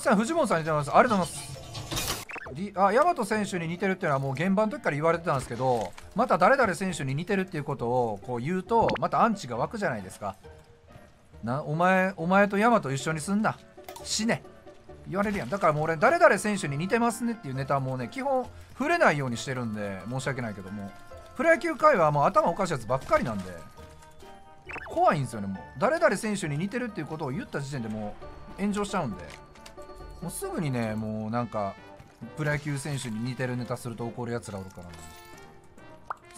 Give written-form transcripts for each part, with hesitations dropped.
さん、藤本さんにいただきます。ありがとうございます。あ、大和選手に似てるっていうのはもう現場の時から言われてたんですけど、また誰々選手に似てるっていうことをこう言うとまたアンチが湧くじゃないですか。な、お前と大和一緒にすんな、死ね、言われるやん。だからもう俺誰々選手に似てますねっていうネタもね、基本触れないようにしてるんで申し訳ないけども、プロ野球界はもう頭おかしいやつばっかりなんで怖いんですよね。もう誰々選手に似てるっていうことを言った時点でもう炎上しちゃうんで、もうすぐにね、もうなんかプロ野球選手に似てるネタすると怒るやつらおるから、ね、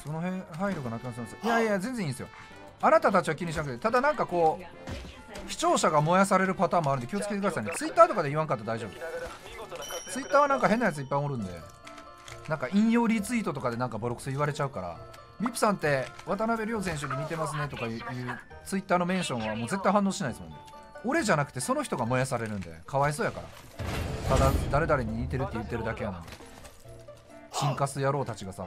その辺配慮がなくなってます。いやいや全然いいんですよ、あなたたちは気にしなくて。ただなんかこう視聴者が燃やされるパターンもあるんで気をつけてくださいね。ツイッターとかで言わんかったら大丈夫。ツイッターはなんか変なやついっぱいおるんで、なんか引用リツイートとかでなんかボロクソ言われちゃうから、ミプさんって渡辺亮選手に似てますねとかいうツイッターのメンションはもう絶対反応しないですもんね。俺じゃなくてその人が燃やされるんでかわいそうやから、ただ誰々に似てるって言ってるだけやな、チンカス野郎たちがさ。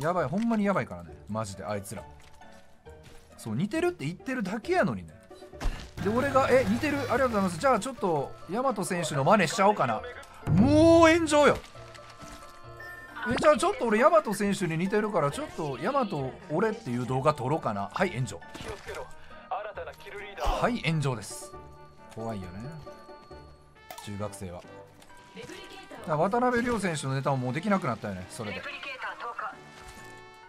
やばい、ほんまにやばいからねマジであいつら。そう、似てるって言ってるだけやのにね。で俺が「え、似てる、ありがとうございます、じゃあちょっと大和選手の真似しちゃおうかな」、もう炎上よ。え、じゃあちょっと俺大和選手に似てるからちょっと大和俺っていう動画撮ろうかな、はい炎上、はい炎上です。怖いよね中学生は。渡辺亮選手のネタももうできなくなったよね、それで。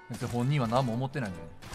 別に本人は何も思ってないんだよね。